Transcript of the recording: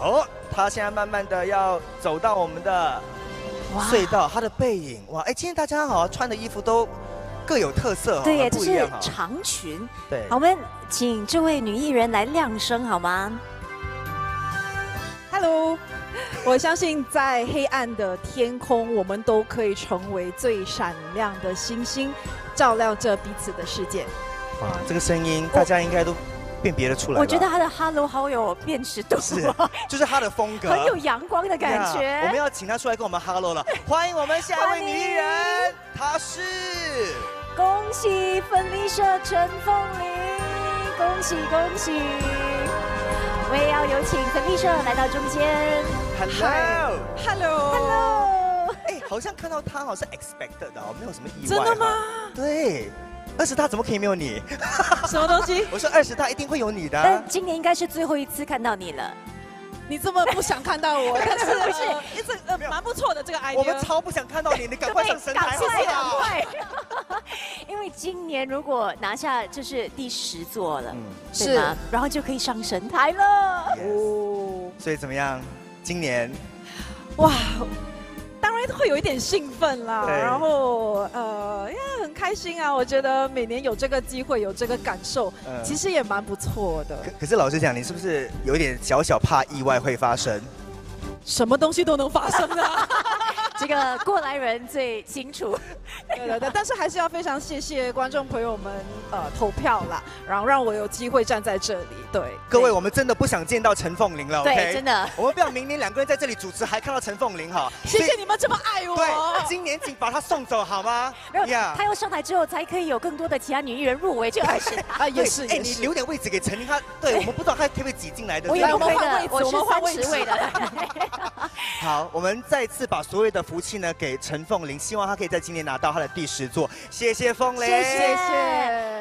哦，他现在慢慢的要走到我们的隧道，他的背影，哇！哎，今天大家好像穿的衣服都各有特色，对呀，这是长裙。对，我们请这位女艺人来亮声好吗 ？Hello。 我相信，在黑暗的天空，我们都可以成为最闪亮的星星，照亮着彼此的世界。哇，这个声音大家应该都辨别得出来。我觉得他的 Hello 好有辨识度，是，就是他的风格，很有阳光的感觉。Yeah, 我们要请他出来跟我们 Hello 了，欢迎我们下一位女艺人，她是，恭喜粉丽社陈凤琳，恭喜恭喜。 我也要有请粉丽社来到中间。Hello，Hello，Hello。哎，好像看到他好像 expected 的，没有什么意外。真的吗？对，20大怎么可以没有你？什么东西？我说20大一定会有你的。但今年应该是最后一次看到你了。你这么不想看到我，但是不是一直蛮不错的这个 idea。我们超不想看到你，你赶快上神台好不好？赶快，因为今年如果拿下就是第10座了，对吗？然后就可以上神台了。 哦， yes. 所以怎么样？今年，哇，当然会有一点兴奋啦。然后很开心啊！我觉得每年有这个机会，有这个感受，其实也蛮不错的。可是老实讲，你是不是有点小小怕意外会发生？什么东西都能发生啊！这个过来人最清楚。对的，但是还是要非常谢谢观众朋友们投票啦，然后让我有机会站在这里。对，各位，我们真的不想见到陈凤琳了。对，真的。我们不要明年2个人在这里主持，还看到陈凤琳哈。谢谢你们这么爱我。对，今年请把她送走好吗？没有，她要上台之后才可以有更多的其他女艺人入围这20。啊，也是。哎，你留点位置给陈琳，她对我们不知道她可不可以挤进来的。我也不会的，我是30位的。好，我们再次把所有的 福气呢给陈凤琳，希望她可以在今年拿到她的第10座。谢谢凤琳，谢谢。